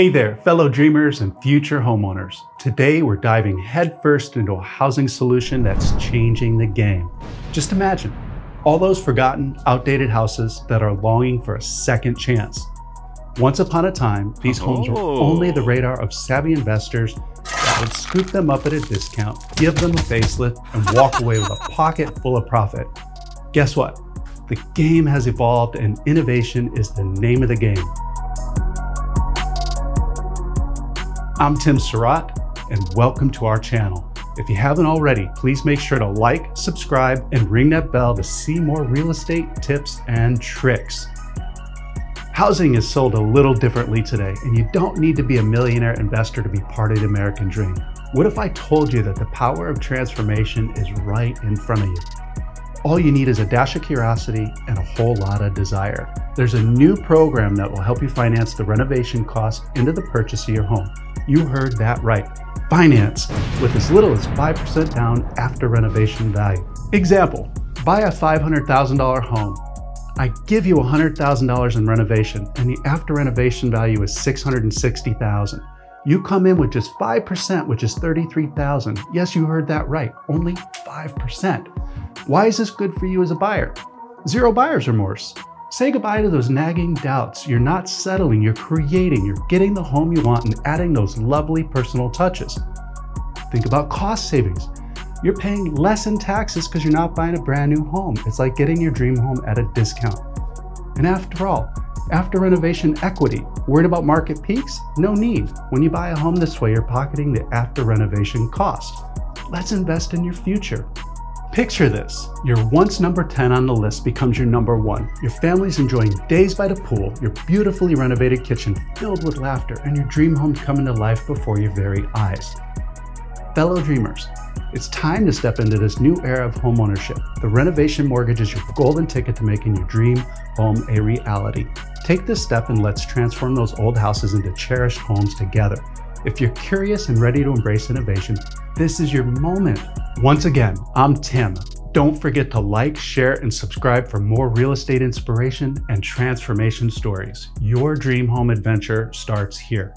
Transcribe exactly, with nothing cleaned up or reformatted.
Hey there, fellow dreamers and future homeowners. Today we're diving headfirst into a housing solution that's changing the game. Just imagine all those forgotten, outdated houses that are longing for a second chance. Once upon a time, these homes were only the radar of savvy investors that would scoop them up at a discount, give them a facelift, and walk away with a pocket full of profit. Guess what? The game has evolved and innovation is the name of the game. I'm Tim Surratt, and welcome to our channel. If you haven't already, please make sure to like, subscribe, and ring that bell to see more real estate tips and tricks. Housing is sold a little differently today, and you don't need to be a millionaire investor to be part of the American dream. What if I told you that the power of transformation is right in front of you? All you need is a dash of curiosity and a whole lot of desire. There's a new program that will help you finance the renovation cost into the purchase of your home. You heard that right. Finance with as little as five percent down after renovation value. Example, buy a five hundred thousand dollar home. I give you one hundred thousand dollars in renovation and the after renovation value is six hundred sixty thousand dollars. You come in with just five percent, which is thirty-three thousand dollars. Yes, you heard that right, only five percent. Why is this good for you as a buyer? Zero buyer's remorse. Say goodbye to those nagging doubts. You're not settling, you're creating, you're getting the home you want and adding those lovely personal touches. Think about cost savings. You're paying less in taxes because you're not buying a brand new home. It's like getting your dream home at a discount. And after all, after renovation equity, worried about market peaks? No need. When you buy a home this way, you're pocketing the after renovation cost. Let's invest in your future. Picture this, your once number ten on the list becomes your number one. Your family's enjoying days by the pool, your beautifully renovated kitchen filled with laughter, and your dream home coming to life before your very eyes. Fellow dreamers, it's time to step into this new era of homeownership. The renovation mortgage is your golden ticket to making your dream home a reality. Take this step and let's transform those old houses into cherished homes together. If you're curious and ready to embrace innovation, this is your moment. Once again, I'm Tim. Don't forget to like, share, and subscribe for more real estate inspiration and transformation stories. Your dream home adventure starts here.